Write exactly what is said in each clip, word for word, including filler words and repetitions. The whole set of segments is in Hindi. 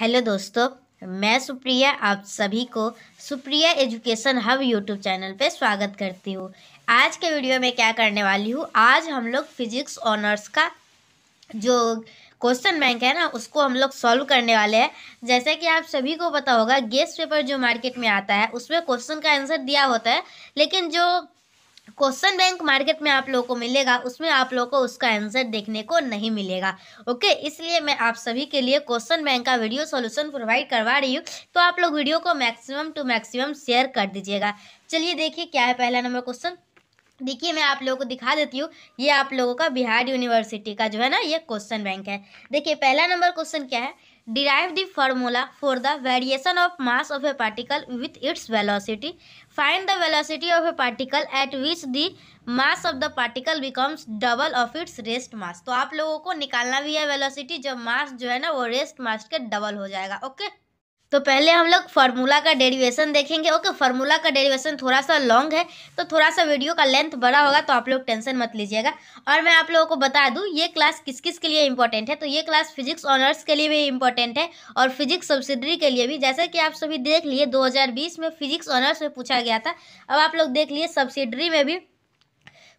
हेलो दोस्तों, मैं सुप्रिया आप सभी को Supriya education hub YouTube channel पे स्वागत करती हूँ। आज के वीडियो में क्या करने वाली हूँ, आज हम लोग फिजिक्स ऑनर्स का जो क्वेश्चन बैंक है ना उसको हम लोग सॉल्व करने वाले हैं। जैसे कि आप सभी को पता होगा, गेस्ट पेपर जो मार्केट में आता है उसमें क्वेश्चन का आंसर दिया होता है, लेकिन जो क्वेश्चन बैंक मार्केट में आप लोगों को मिलेगा उसमें आप लोगों को उसका आंसर देखने को नहीं मिलेगा। ओके, इसलिए मैं आप सभी के लिए क्वेश्चन बैंक का वीडियो सॉल्यूशन प्रोवाइड करवा रही हूँ, तो आप लोग वीडियो को मैक्सिमम टू मैक्सिमम शेयर कर दीजिएगा। चलिए देखिए क्या है पहला नंबर क्वेश्चन। देखिए मैं आप लोगों को दिखा देती हूँ, ये आप लोगों का बिहार यूनिवर्सिटी का जो है ना ये क्वेश्चन बैंक है। देखिए पहला नंबर क्वेश्चन क्या है, derive the formula for the variation of mass of a particle with its velocity, find the velocity of a particle at which the mass of the particle becomes double of its rest mass. तो आप लोगों को निकालना भी है वेलोसिटी जब मास जो है ना वो रेस्ट मास के डबल हो जाएगा। ओके, तो पहले हम लोग फार्मूला का डेरिवेशन देखेंगे। ओके, फार्मूला का डेरिवेशन थोड़ा सा लॉन्ग है तो थोड़ा सा वीडियो का लेंथ बड़ा होगा, तो आप लोग टेंशन मत लीजिएगा। और मैं आप लोगों को बता दूं ये क्लास किस किस के लिए इंपॉर्टेंट है, तो ये क्लास फिजिक्स ऑनर्स के लिए भी इंपॉर्टेंट है और फिजिक्स सब्सिडरी के लिए भी। जैसा कि आप सभी देख लिए दो हज़ार बीस में फिजिक्स ऑनर्स में पूछा गया था, अब आप लोग देख लिए सब्सिडरी में भी,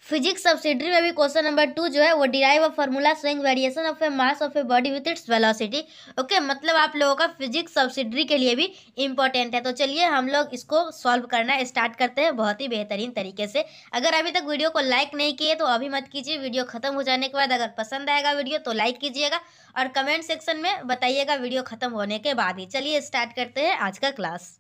फिजिक्स सब्सिडरी में भी क्वेश्चन नंबर टू जो है वो derive a formula showing variation of a mass of a body with its velocity. Okay, मतलब आप लोगों का फिजिक्स सब्सिडरी के लिए भी इंपॉर्टेंट है। तो चलिए हम लोग इसको सॉल्व करना स्टार्ट करते हैं बहुत ही बेहतरीन तरीके से। अगर अभी तक वीडियो को लाइक नहीं किए तो अभी मत कीजिए, वीडियो खत्म हो जाने के बाद अगर पसंद आएगा वीडियो तो लाइक कीजिएगा और कमेंट सेक्शन में बताइएगा वीडियो खत्म होने के बाद ही। चलिए स्टार्ट करते हैं आज का क्लास।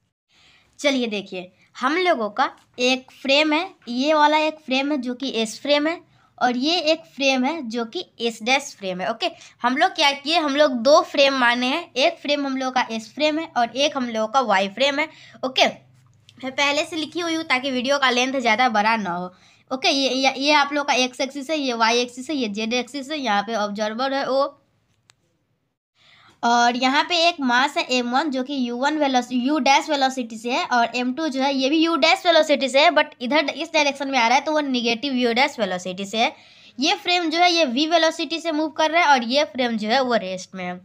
चलिए देखिए हम लोगों का एक फ्रेम है, ये वाला एक फ्रेम है जो कि एस फ्रेम है और ये एक फ्रेम है जो कि एस डैश फ्रेम है। ओके, हम लोग क्या किए, हम लोग दो फ्रेम माने हैं, एक फ्रेम हम लोगों का एस फ्रेम है और एक हम लोगों का वाई फ्रेम है। ओके, मैं पहले से लिखी हुई हूँ ताकि वीडियो का लेंथ ज़्यादा बड़ा ना हो। ओके, ये ये आप लोग का एक्स एक्सिस है, ये वाई एक्सिस है, ये जेड एक्सिस है, यहाँ पे ऑब्जर्वर है ओ, और यहाँ पे एक मास है एम वन जो कि U one velocity you dash velocity से है और एम टू जो है ये भी यू डैश वेलोसिटी से है, बट इधर इस डायरेक्शन में आ रहा है तो वो निगेटिव यू डैश वेलोसिटी से है। ये फ्रेम जो है ये v वेलोसिटी से मूव कर रहा है और ये फ्रेम जो है वो रेस्ट में है।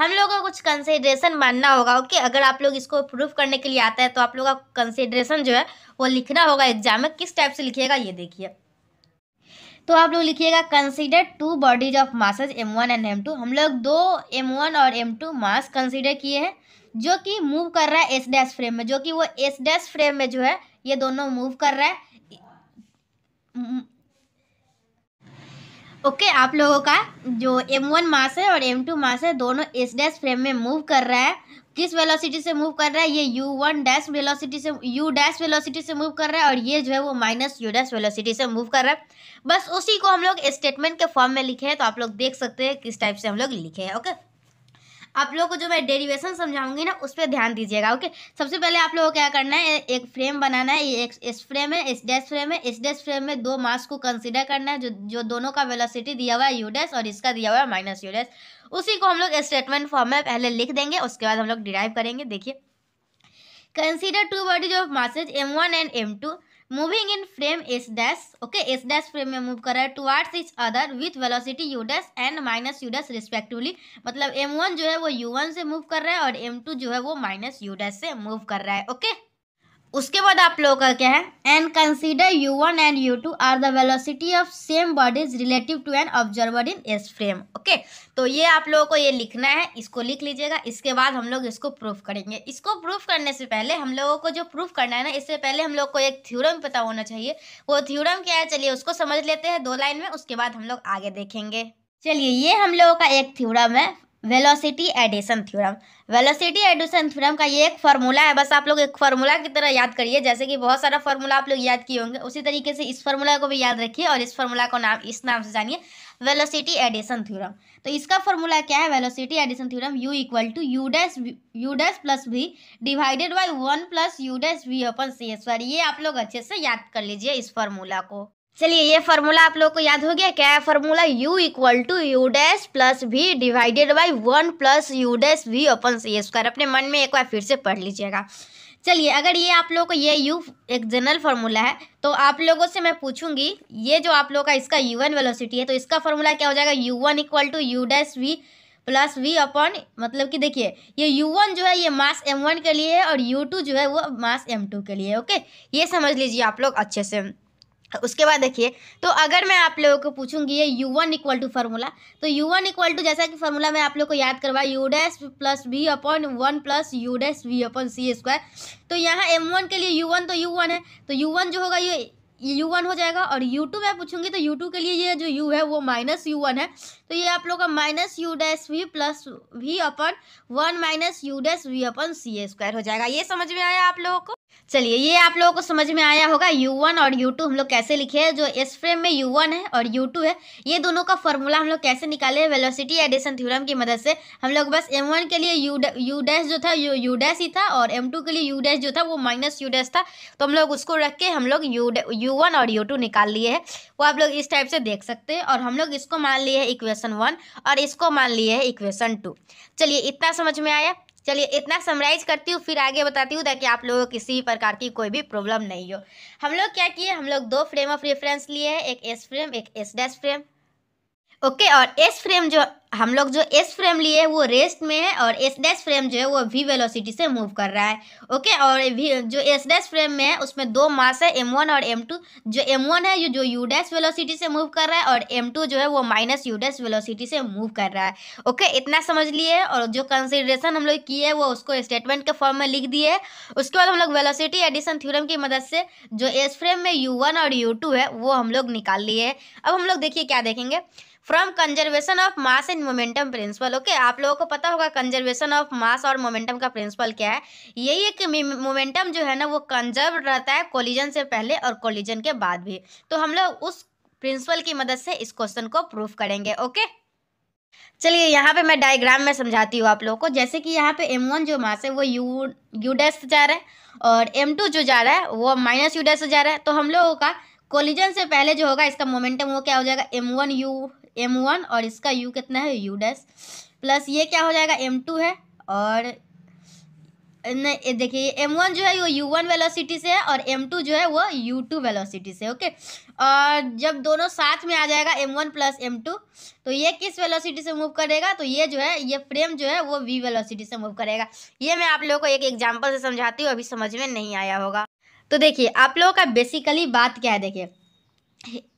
हम लोगों को कुछ कंसिडरेशन मानना होगा। ओके, अगर आप लोग इसको प्रूफ करने के लिए आता है तो आप लोगों का कंसिडरेशन जो है वो लिखना होगा एग्जाम में। किस टाइप से लिखिएगा ये देखिए, तो आप लोग लिखिएगा consider two bodies of masses M one and M two. हम लोग दो एम वन और एम टू मास कंसीडर किए हैं जो कि मूव कर रहा है एस डैश फ्रेम में, जो कि वो एस डैश फ्रेम में जो है ये दोनों मूव कर रहा है। ओके okay, आप लोगों का जो एम वन मास है और एम टू मास है दोनों एस डैश फ्रेम में मूव कर रहा है। किस वेलोसिटी से मूव कर रहा है, ये यू वन डैश वेलोसिटी से यू डैश वेलोसिटी से मूव कर रहा है और ये जो है वो माइनस यू डैश वेलोसिटी से मूव कर रहा है। बस उसी को हम लोग स्टेटमेंट के फॉर्म में लिखे हैं, तो आप लोग देख सकते हैं किस टाइप से हम लोग लिखे हैं। Okay okay? आप लोगों को जो मैं डेरिवेशन समझाऊंगी ना उस पर ध्यान दीजिएगा। ओके, सबसे पहले आप लोगों को क्या करना है, एक फ्रेम बनाना है, ये एक एस फ्रेम है, एस डैश फ्रेम है, एस डैश फ्रेम में दो मास को कंसीडर करना है जो जो दोनों का वेलोसिटी दिया हुआ है यू डैश और इसका दिया हुआ है माइनस यू डैश। उसी को हम लोग स्टेटमेंट फॉर्म में पहले लिख देंगे, उसके बाद हम लोग डिराइव करेंगे। देखिए, consider two bodies of masses M one and M two moving in frame S dash. Okay, S dash frame में मूव कर रहा है towards each other with velocity you dash and minus you dash respectively. मतलब एम वन जो है वो यू वन से मूव कर रहा है और एम टू जो है वो माइनस यू डैश से मूव कर रहा है। Okay okay? उसके बाद आप लोगों का क्या है, and consider U one and U two are the velocity of same bodies relative to an observer in S frame. Okay, तो ये आप लोगों को ये लिखना है, इसको लिख लीजिएगा। इसके बाद हम लोग इसको प्रूफ करेंगे। इसको प्रूफ करने से पहले हम लोगों को जो प्रूफ करना है ना, इससे पहले हम लोग को एक थ्योरम पता होना चाहिए। वो थ्योरम क्या है, चलिए उसको समझ लेते हैं दो लाइन में, उसके बाद हम लोग आगे देखेंगे। चलिए, ये हम लोगों का एक थ्योरम है, velocity addition theorem. Velocity addition theorem का ये एक फार्मूला है, बस आप लोग एक फार्मूला की तरह याद करिए। जैसे कि बहुत सारा फार्मूला आप लोग याद किए होंगे, उसी तरीके से इस फार्मूला को भी याद रखिए और इस फार्मूला को नाम इस नाम से जानिए, वेलोसिटी एडिशन थ्योरम। तो इसका फार्मूला क्या है, velocity addition theorem U equal to you dash U dash plus we divided by one plus you dash we upon C square. ये आप लोग अच्छे से याद कर लीजिए इस फार्मूला को। चलिए, ये फार्मूला आप लोगों को याद हो गया। क्या है formula, u equal to you dash plus we divided by one plus you dash we upon C square. अपने मन में एक बार फिर से पढ़ लीजिएगा। चलिए, अगर ये आप लोगों को ये u एक जनरल फार्मूला है, तो आप लोगों से मैं पूछूंगी ये जो आप लोगों का इसका u वन वेलोसिटी है तो इसका फार्मूला क्या हो जाएगा, u one equal to you dash we plus we upon, मतलब कि देखिए ये यू वन जो है ये मास एम वन के लिए है और यू टू जो है वो मास एम टू के लिए है। ओके, ये समझ लीजिए आप लोग अच्छे से। उसके बाद देखिए, तो अगर मैं आप लोगों को पूछूंगी ये U one equal to formula, तो यू वन इक्वल टू जैसा कि फार्मूला मैं आप लोग को याद करवाया you dash plus we upon one plus you dash we upon C square. तो यहाँ एम वन के लिए यू वन तो यू वन है, तो यू वन जो होगा ये यू वन हो जाएगा। और यू टू मैं पूछूंगी तो यू टू के लिए ये जो यू है वो माइनस यू वन है, तो ये आप लोग का minus you dash we plus we upon one minus you dash we upon C square हो जाएगा। ये समझ में आया आप लोगों को? चलिए, ये आप लोगों को समझ में आया होगा यू वन और यू टू हम लोग कैसे लिखे हैं। जो एस फ्रेम में यू वन है और यू टू है, ये दोनों का फॉर्मूला हम लोग कैसे निकाले हैं वेलोसिटी एडिशन थ्योरम की मदद से। हम लोग बस एम वन के लिए यू यू डैश जो था यू यू डैश ही था, और एम टू के लिए यू डैश जो था वो माइनस यू डैश था, तो हम लोग उसको रख के हम लोग यू यू वन और यू टू निकाल लिए हैं। वो आप लोग इस टाइप से देख सकते हैं। और हम लोग इसको मान लिए है इक्वेशन वन और इसको मान लिए है इक्वेशन टू। चलिए, इतना समझ में आया। चलिए, इतना समराइज करती हूँ, फिर आगे बताती हूँ ताकि आप लोगों को किसी भी प्रकार की कोई भी प्रॉब्लम नहीं हो। हम लोग क्या किए, हम लोग दो फ्रेम ऑफ रेफरेंस लिए हैं, एक एस फ्रेम एक एस डैश फ्रेम। ओके, और एस फ्रेम जो हम लोग जो एस फ्रेम लिए है वो रेस्ट में है, और एस डैश फ्रेम जो है वो वी वेलोसिटी से मूव कर रहा है। ओके, और वी जो एस डैश फ्रेम में है उसमें दो मास है एम वन और एम टू। जो एम वन है ये जो यू डैश वेलोसिटी से मूव कर रहा है, और एम टू जो है वो माइनस यू डैश वेलोसिटी से मूव कर रहा है। ओके, इतना समझ लिए। और जो कंसिडरेशन हम लोग किए है वो उसको स्टेटमेंट के फॉर्म में लिख दिए है। उसके बाद हम लोग वेलोसिटी एडिशन थ्योरम की मदद से जो एस फ्रेम में यू वन और यू टू है वो हम लोग निकाल लिए है। अब हम लोग देखिए क्या देखेंगे, from conservation of mass and momentum principle. Okay, आप लोगों को पता होगा कंजर्वेशन ऑफ मास और मोमेंटम का प्रिंसिपल क्या है। यही है कि मोमेंटम जो है ना वो कंजर्व रहता है कोलिजन से पहले और कोलिजन के बाद भी। तो हम लोग उस प्रिंसिपल की मदद से इस क्वेश्चन को प्रूफ करेंगे। ओके, चलिए यहाँ पे मैं डायग्राम में समझाती हूँ आप लोगों को। जैसे कि यहाँ पे एम वन जो मास है वो यू यू डैश जा रहा है, और एम टू जो जा रहा है वो माइनस यू डैश जा रहा है। तो हम लोगों का कोलिजन से पहले जो होगा इसका मोमेंटम वो क्या हो जाएगा, M one U M one, और इसका यू कितना है यू डैश, प्लस ये क्या हो जाएगा एम टू है। और नहीं देखिए एम वन जो है वो यू वन वेलोसिटी से है, और एम टू जो है वो यू टू वेलोसिटी से। ओके, और जब दोनों साथ में आ जाएगा M one plus M two, तो ये किस वेलोसिटी से मूव करेगा, तो ये जो है ये फ्रेम जो है वो वी वेलोसिटी से मूव करेगा। ये मैं आप लोगों को एक एग्जाम्पल से समझाती हूँ, अभी समझ में नहीं आया होगा। तो देखिए आप लोगों का बेसिकली बात क्या है, देखिए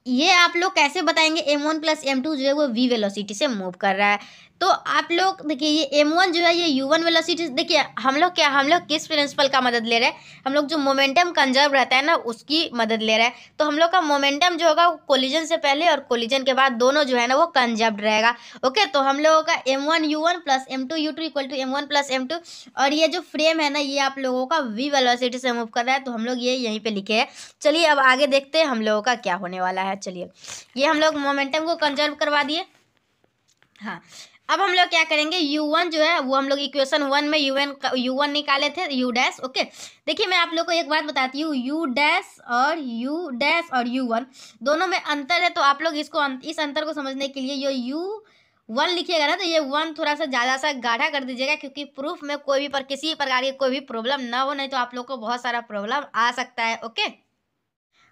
ये आप लोग कैसे बताएंगे M one plus M two जो है वो v वेलोसिटी से मूव कर रहा है। तो आप लोग देखिए ये एम वन जो है ये यू वन वेलोसिटी। देखिए हम लोग क्या हम लोग किस प्रिंसिपल का मदद ले रहे हैं, हम लोग जो मोमेंटम कंजर्व रहता है ना उसकी मदद ले रहे हैं। तो हम लोग का मोमेंटम जो होगा वो कोलिजन से पहले और कोलिजन के बाद दोनों जो है ना वो कंजर्व रहेगा। ओके, तो हम लोगों का M one U one plus M two U two equal to M one plus M two, और ये जो फ्रेम है ना ये आप लोगों का वी वेलोसिटी से मूव कर रहा है। तो हम लोग ये यहीं पर लिखे हैं। चलिए अब आगे देखते हैं हम लोगों का क्या होने वाला है। चलिए, ये हम लोग मोमेंटम को कंजर्व करवा दिए। हाँ, अब हम लोग क्या करेंगे, यू वन जो है वो हम लोग इक्वेशन वन में यू वन यू वन निकाले थे u डैश। ओके, देखिए मैं आप लोग को एक बात बताती हूँ, u डैश और u डैश और यू वन दोनों में अंतर है। तो आप लोग इसको इस अंतर को समझने के लिए ये यू वन लिखिएगा ना, तो ये वन थोड़ा सा ज़्यादा सा गाढ़ा कर दीजिएगा, क्योंकि प्रूफ में कोई भी पर किसी भी प्रकार की कोई भी प्रॉब्लम ना हो, नहीं तो आप लोग को बहुत सारा प्रॉब्लम आ सकता है। ओके,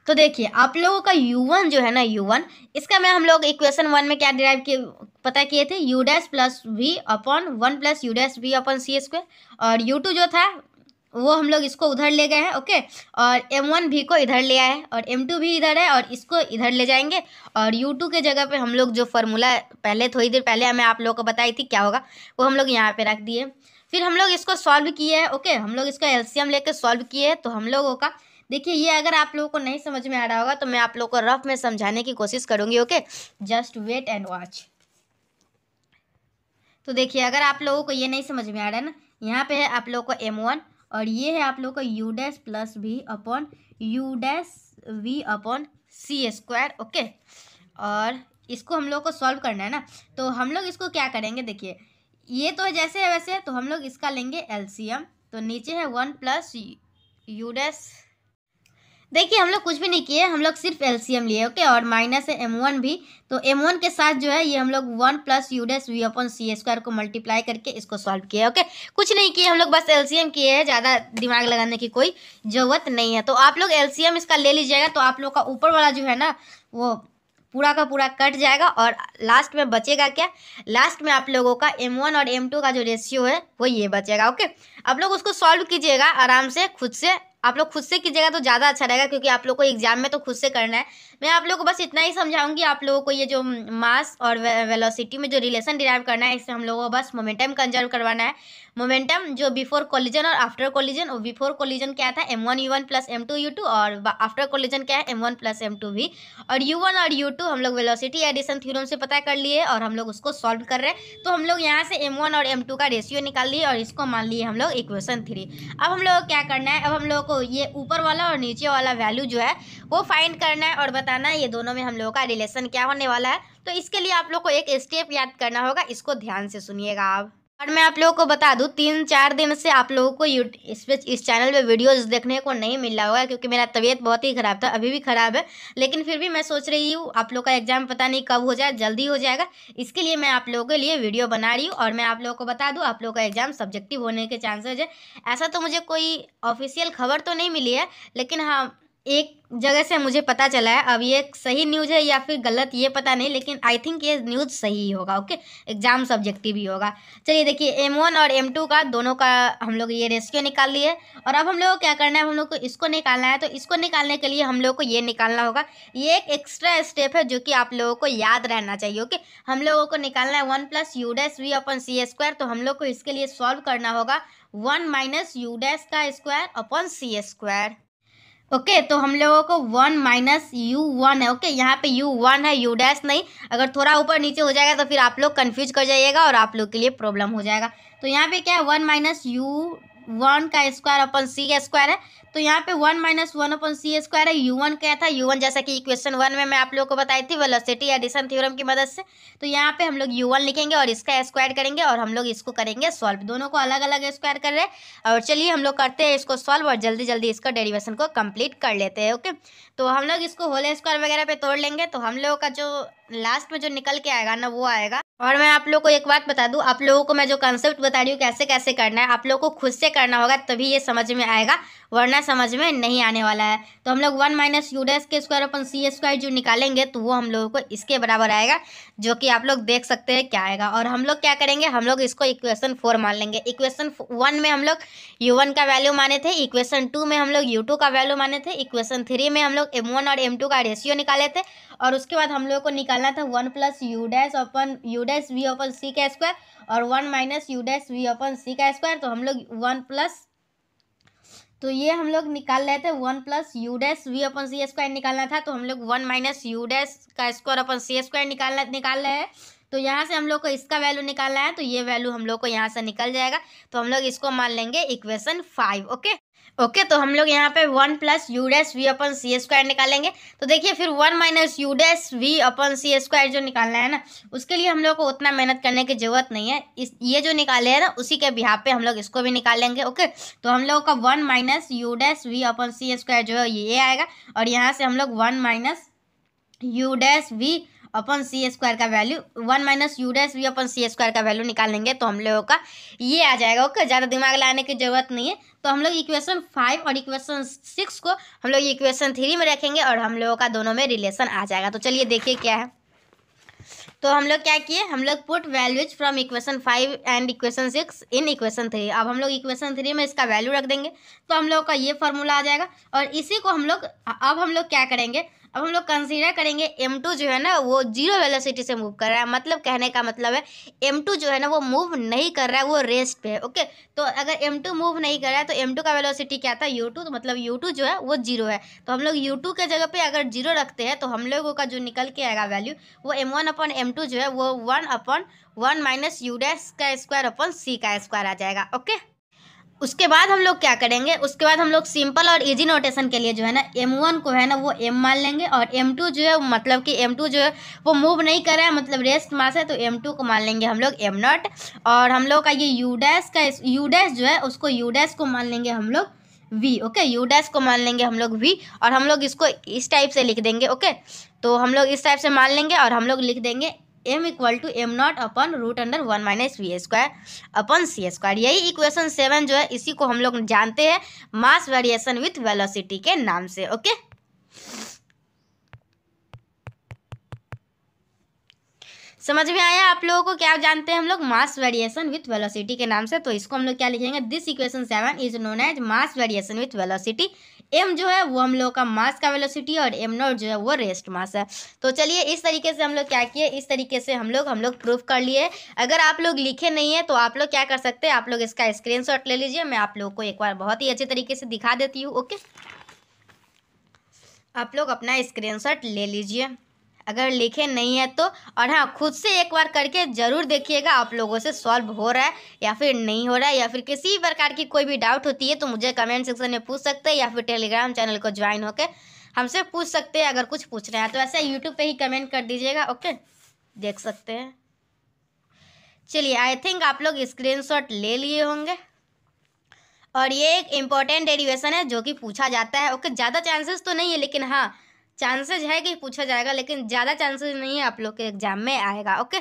तो देखिए आप लोगों का यू वन जो है ना यू वन, इसका मैं हम लोग इक्वेशन वन में क्या डिराइव किए पता किए थे, u dash plus we upon one plus you dash we upon C square. और यू टू जो था वो हम लोग इसको उधर ले गए हैं। ओके, और एम वन भी को इधर ले आए हैं, और एम टू भी इधर है और इसको इधर ले जाएंगे। और यू टू के जगह पे हम लोग जो फार्मूला पहले थोड़ी देर पहले हमें आप लोगों को बताई थी क्या होगा, वो हम लोग यहाँ पर रख दिए। फिर हम लोग इसको सॉल्व किए हैं। ओके, हम लोग इसका एलसीएम लेके सॉल्व किए हैं। तो हम लोगों का देखिए, ये अगर आप लोगों को नहीं समझ में आ रहा होगा तो मैं आप लोगों को रफ में समझाने की कोशिश करूंगी। Okay, just wait and watch. तो देखिए अगर आप लोगों को ये नहीं समझ में आ रहा है ना, यहाँ पे है आप लोगों को एम वन और ये है आप लोगों को U dash plus we upon U dash we upon C square. Okay, और इसको हम लोग को सॉल्व करना है ना, तो हम लोग इसको क्या करेंगे, देखिए ये तो जैसे है वैसे, तो हम लोग इसका लेंगे एलसीएम। तो नीचे है वन प्लस यू डैश, देखिए हम लोग कुछ भी नहीं किए, हम लोग सिर्फ एलसीएम लिए। ओके, और माइनस है एम वन भी, तो एम वन के साथ जो है ये हम लोग one plus you dash we upon C square को मल्टीप्लाई करके इसको सॉल्व किया है। ओके, कुछ नहीं किए हम लोग, बस एलसीएम किए हैं, ज़्यादा दिमाग लगाने की कोई ज़रूरत नहीं है। तो आप लोग एलसीएम इसका ले लीजिएगा, तो आप लोग का ऊपर वाला जो है ना वो पूरा का पूरा कट जाएगा और लास्ट में बचेगा क्या, लास्ट में आप लोगों का एम वन और एम टू का जो रेशियो है वो ये बचेगा। ओके, आप लोग उसको सॉल्व कीजिएगा आराम से, खुद से आप लोग खुद से कीजिएगा तो ज़्यादा अच्छा रहेगा, क्योंकि आप लोग को एग्जाम में तो खुद से करना है। मैं आप लोगों को बस इतना ही समझाऊंगी, आप लोगों को ये जो मास और वेलोसिटी में जो रिलेशन डिराइव करना है, इससे हम लोगों को बस मोमेंटम कंजर्व करवाना है। मोमेंटम जो बिफोर कोलिजन और आफ्टर कोलिजन, और बिफोर कोलिजन क्या था M one U one plus M two U two, और आफ्टर कोलिजन क्या है M one plus M two भी, और यू वन और यू टू हम लोग वेलोसिटी एडिशन थ्योरम से पता कर लिए और हम लोग उसको सॉल्व कर रहे हैं। तो हम लोग यहाँ से एम वन और एम टू का रेशियो निकाल लिए और इसको मान लिए हम लोग इक्वेशन थ्री। अब हम लोग क्या करना है, अब हम लोग को ये ऊपर वाला और नीचे वाला वैल्यू जो है वो फाइंड करना है और बताना है ये दोनों में हम लोगों का रिलेशन क्या होने वाला है। तो इसके लिए आप लोग को एक स्टेप याद करना होगा, इसको ध्यान से सुनिएगा आप। और मैं आप लोगों को बता दूं, तीन चार दिन से आप लोगों को इस इस चैनल पे वीडियोस देखने को नहीं मिल रहा होगा, क्योंकि मेरा तबीयत बहुत ही ख़राब था, अभी भी ख़राब है, लेकिन फिर भी मैं सोच रही हूँ आप लोगों का एग्जाम पता नहीं कब हो जाए, जल्दी हो जाएगा, इसके लिए मैं आप लोगों के लिए वीडियो बना रही हूँ। और मैं आप लोगों को बता दूँ, आप लोगों का एग्जाम सब्जेक्टिव होने के चांसेज है, ऐसा तो मुझे कोई ऑफिशियल खबर तो नहीं मिली है, लेकिन हाँ एक जगह से मुझे पता चला है। अब ये सही न्यूज़ है या फिर गलत ये पता नहीं, लेकिन आई थिंक ये न्यूज़ सही होगा। ओके, एग्जाम सब्जेक्टिव भी होगा। चलिए देखिए, एम वन और एम टू का दोनों का हम लोग ये रेशियो निकाल लिए, और अब हम लोग को क्या करना है, हम लोग को इसको निकालना है। तो इसको निकालने के लिए हम लोग को ये निकालना होगा, ये एक एक्स्ट्रा स्टेप है जो कि आप लोगों को याद रहना चाहिए। ओके, हम लोगों को निकालना है one plus you dash we upon C square. तो हम लोग को इसके लिए सॉल्व करना होगा वन माइनस यू डैश का स्क्वायर अपन सी स्क्वायर। ओके okay, तो हम लोगों को वन माइनस यू वन है। ओके okay, यहाँ पे यू वन है, यू डैश नहीं, अगर थोड़ा ऊपर नीचे हो जाएगा तो फिर आप लोग कन्फ्यूज कर जाइएगा और आप लोग के लिए प्रॉब्लम हो जाएगा। तो यहाँ पे क्या है, वन माइनस यू वन का स्क्वायर अपन सी का स्क्वायर है। तो यहाँ पे वन माइनस वन अपन सी स्क्वायर है। यू वन क्या था, यू वन जैसा कि इक्वेशन वन में मैं आप लोगों को बताई थी वेलोसिटी एडिशन थ्योरम की मदद से। तो यहाँ पे हम लोग यू वन लिखेंगे और इसका स्क्वायर करेंगे और हम लोग इसको करेंगे सॉल्व, दोनों को अलग अलग स्क्वायर कर रहे हैं। और चलिए हम लोग करते हैं इसको सॉल्व और जल्दी जल्दी इसका डेरिवेशन को कंप्लीट कर लेते हैं। ओके, तो हम लोग इसको होल स्क्वायर वगैरह पे तोड़ लेंगे, तो हम लोगों का जो लास्ट में जो निकल के आएगा ना वो आएगा। और मैं आप लोग को एक बात बता दूं, आप लोगों को मैं जो कंसेप्ट बता रही हूँ कैसे कैसे करना है, आप लोगों को खुद से करना होगा तभी ये समझ में आएगा, वरना समझ में नहीं आने वाला है। तो हम लोग वन माइनस यू डैश के स्क्वायर अपन सी स्क्वायर जो निकालेंगे तो वो हम लोगों को इसके बराबर आएगा, जो कि आप लोग देख सकते हैं क्या आएगा। और हम लोग क्या करेंगे, हम लोग इसको इक्वेशन फोर मान लेंगे। इक्वेशन वन में हम लोग यू वन का वैल्यू माने थे, इक्वेशन टू में हम लोग यू टू का वैल्यू माने थे, इक्वेशन थ्री में हम लोग एम वन और एम टू का रेशियो निकाले थे, और उसके बाद हम लोगों को निकालना था one plus you dash upon U dash we upon C का स्क्वायर और one minus you dash we upon C का स्क्वायर। तो हम लोग वन प्लस, तो ये हम लोग निकाल रहे थे one plus you dash we upon C square निकालना था। तो हम लोग वन माइनस यू डैश का स्क्वायर अपन सी स्क्वायर निकालना निकाल रहे हैं। तो यहाँ से हम लोग को इसका वैल्यू निकालना है, तो ये वैल्यू हम लोग को यहाँ से निकल जाएगा। तो हम लोग इसको मान लेंगे equation five. Okay okay okay, तो हम लोग यहाँ पे one plus you dash we upon C square निकालेंगे। तो देखिए फिर one minus you dash we upon C square जो निकालना है ना, उसके लिए हम लोग को उतना मेहनत करने की जरूरत नहीं है। इस ये जो निकाले हैं ना उसी के बिहाफ पे हम लोग इसको भी निकालेंगे। Okay okay? तो हम लोगों का one minus you dash we upon C square जो है ये आएगा, और यहाँ से हम लोग one minus you dash we upon C square का value one minus you dash we upon C square का वैल्यू निकाल लेंगे। तो हम लोगों का ये आ जाएगा। ओके, ज़्यादा दिमाग लगाने की जरूरत नहीं है। तो हम लोग इक्वेशन फाइव और इक्वेशन सिक्स को हम लोग इक्वेशन थ्री में रखेंगे और हम लोगों का दोनों में रिलेशन आ जाएगा। तो चलिए देखिए क्या है। तो हम लोग क्या किए, हम लोग put values from equation five and equation six in equation three. अब हम लोग इक्वेशन थ्री में इसका वैल्यू रख देंगे, तो हम लोग का ये फार्मूला आ जाएगा। और इसी को हम लोग, अब हम लोग क्या करेंगे, अब हम लोग कंसीडर करेंगे एम टू जो है ना वो जीरो वेलोसिटी से मूव कर रहा है। मतलब कहने का मतलब है एम टू जो है ना वो मूव नहीं कर रहा है, वो रेस्ट पे है। ओके, तो अगर एम टू मूव नहीं कर रहा है तो एम टू का वेलोसिटी क्या था, यू टू। तो मतलब यू टू जो है वो जीरो है। तो हम लोग यू टू के जगह पे अगर जीरो रखते हैं तो हम लोगों का जो निकल के आएगा वैल्यू वो M one upon M two जो है वो one upon one minus you dash का स्क्वायर अपन सी का स्क्वायर आ जाएगा। ओके, उसके बाद हम लोग क्या करेंगे, उसके बाद हम लोग सिंपल और इजी नोटेशन के लिए जो है ना एम वन को है ना वो m मान लेंगे, और एम टू जो है मतलब कि एम टू जो है वो मूव नहीं कर रहा है, मतलब रेस्ट मास है, तो एम टू को मान लेंगे हम लोग एम नॉट। और हम लोग का ये u डैश का u डैश जो है उसको u डैश को मान लेंगे हम लोग v। ओके, u डैश को मान लेंगे हम लोग v, और हम लोग इसको इस टाइप से लिख देंगे। ओके, तो हम लोग इस टाइप से मान लेंगे और हम लोग लिख देंगे m equal to M naught upon root under one minus V square upon C square. यही इक्वेशन सेवन जो है, इसी को हम लोग जानते हैं मास वेरिएशन विथ वेलोसिटी के नाम से। Okay okay? समझ में आया आप लोगों को? क्या जानते हैं हम लोग मास वेरिएशन विथ वेलोसिटी के नाम से, तो इसको हम लोग क्या लिखेंगे, this equation seven is known as mass variation with velocity. M जो है वो हम लोग का मास का वेलोसिटी और एम नॉट जो है वो रेस्ट मास है। तो चलिए इस तरीके से हम लोग क्या किए, इस तरीके से हम लोग हम लोग प्रूफ कर लिए। अगर आप लोग लिखे नहीं है तो आप लोग क्या कर सकते हैं, आप लोग इसका स्क्रीनशॉट ले लीजिए, मैं आप लोग को एक बार बहुत ही अच्छे तरीके से दिखा देती हूँ। ओके, आप लोग अपना स्क्रीनशॉट ले लीजिए अगर लिखे नहीं है तो। और हाँ, खुद से एक बार करके ज़रूर देखिएगा आप लोगों से सॉल्व हो रहा है या फिर नहीं हो रहा है, या फिर किसी प्रकार की कोई भी डाउट होती है तो मुझे कमेंट सेक्शन में पूछ सकते हैं, या फिर टेलीग्राम चैनल को ज्वाइन होकर हमसे पूछ सकते हैं। अगर कुछ पूछना है तो ऐसे यूट्यूब पे ही कमेंट कर दीजिएगा। ओके, देख सकते हैं। चलिए, आई थिंक आप लोग स्क्रीनशॉट ले लिए होंगे। और ये एक इम्पॉर्टेंट डेरिवेशन है जो कि पूछा जाता है। ओके, ज़्यादा चांसेस तो नहीं है, लेकिन हाँ चांसेस है कि पूछा जाएगा, लेकिन ज़्यादा चांसेस नहीं है, आप लोग के एग्जाम में आएगा। ओके,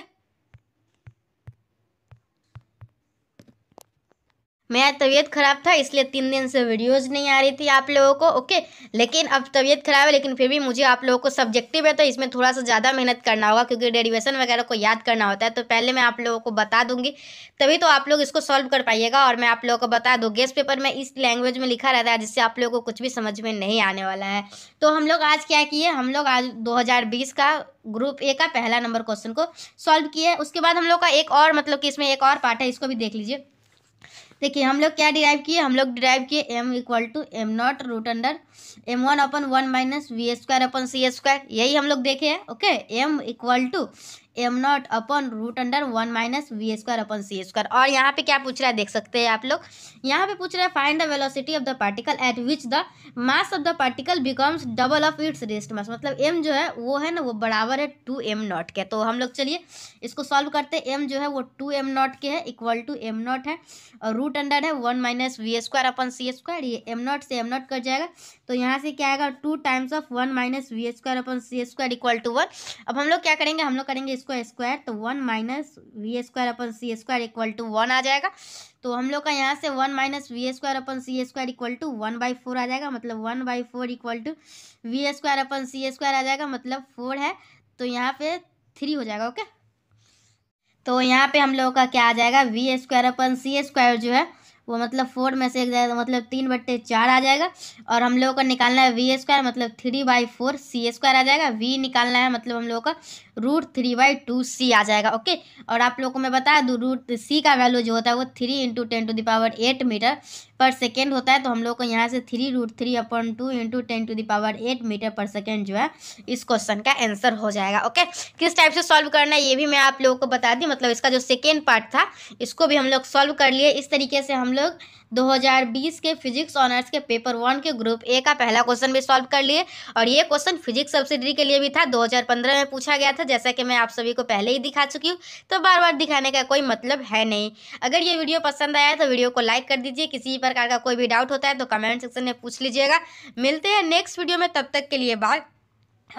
मेरा तबीयत खराब था इसलिए तीन दिन से वीडियोस नहीं आ रही थी आप लोगों को। ओके, लेकिन अब तबीयत खराब है, लेकिन फिर भी मुझे आप लोगों को सब्जेक्टिव है तो इसमें थोड़ा सा ज़्यादा मेहनत करना होगा, क्योंकि डेरिवेशन वगैरह को याद करना होता है। तो पहले मैं आप लोगों को बता दूंगी, तभी तो आप लोग इसको सॉल्व कर पाइएगा। और मैं आप लोगों को बता दूँ, गेस्ट पेपर में इस लैंग्वेज में लिखा रहता है जिससे आप लोगों को कुछ भी समझ में नहीं आने वाला है। तो हम लोग आज क्या किए, हम लोग आज दो हज़ार बीस का ग्रुप ए का पहला नंबर क्वेश्चन को सॉल्व किया। उसके बाद हम लोग का एक और, मतलब कि इसमें एक और पार्ट है, इसको भी देख लीजिए। देखिए हम लोग क्या डिराइव किए, हम लोग डिराइव किए m equal to M naught root under M one upon one minus V square upon C square, यही हम लोग देखे हैं। Okay, m equal to M naught upon root under one minus V square upon C square. और यहाँ पे क्या पूछ रहा है देख सकते हैं आप लोग, यहाँ पे पूछ रहा है find the velocity of the particle at which the mass of the particle becomes double of its rest mass. मतलब m जो है वो है ना वो बराबर है टू एम नॉट के। तो हम लोग चलिए इसको सॉल्व करते हैं। m जो है वो टू एम नॉट के है, इक्वल टू एम नॉट है और रूट अंडर है one minus V square upon सी स्क्वायर। ये एम नॉट से एम नॉट कट जाएगा, तो यहाँ से क्या आएगा, two times of one minus V square upon C square equal to one. अब हम लोग क्या करेंगे, हम लोग करेंगे इसको स्क्वायर, तो one minus V square upon C square equal to one आ जाएगा। तो हम लोग का यहाँ से one minus V square upon C square equal to one by four आ जाएगा, मतलब one by four equal to V square upon C square आ जाएगा, मतलब फोर है तो यहाँ पे थ्री हो जाएगा। ओके, तो यहाँ पे हम लोगों का क्या आ जाएगा, वी स्क्वायर अपन सी स्क्वायर जो है वो मतलब फोर में से एक जाएगा, मतलब तीन बट्टे चार आ जाएगा। और हम लोगों का निकालना है वी स्क्वायर, मतलब three by four C square आ जाएगा। वी निकालना है, मतलब हम लोगों का root three by two C आ जाएगा। ओके, और आप लोगों को मैं बता दूँ, रूट सी का वैल्यू जो होता है वो three into ten to the power eight metre per second होता है। तो हम लोग को यहाँ से three root three upon two into ten to the power eight metre per second जो है इस क्वेश्चन का आंसर हो जाएगा। ओके, किस टाइप से सॉल्व करना है ये भी मैं आप लोगों को बता दी, मतलब इसका जो सेकेंड पार्ट था इसको भी हम लोग सॉल्व कर लिए। इस तरीके से हम लोग दो हज़ार बीस के फिजिक्स ऑनर्स के पेपर वन के ग्रुप ए का पहला क्वेश्चन भी सॉल्व कर लिए। और ये क्वेश्चन फिजिक्स सब्सिडी के लिए भी था, दो हज़ार पंद्रह में पूछा गया था, जैसा कि मैं आप सभी को पहले ही दिखा चुकी हूँ, तो बार बार दिखाने का कोई मतलब है नहीं। अगर ये वीडियो पसंद आया तो वीडियो को लाइक कर दीजिए। किसी प्रकार का कोई भी डाउट होता है तो कमेंट सेक्शन में पूछ लीजिएगा। मिलते हैं नेक्स्ट वीडियो में, तब तक के लिए बाय।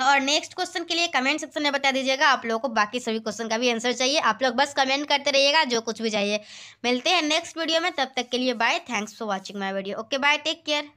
और नेक्स्ट क्वेश्चन के लिए कमेंट सेक्शन में बता दीजिएगा, आप लोगों को बाकी सभी क्वेश्चन का भी आंसर चाहिए। आप लोग बस कमेंट करते रहिएगा जो कुछ भी चाहिए। मिलते हैं नेक्स्ट वीडियो में, तब तक के लिए bye. Thanks for watching my video. Okay, bye. Take care.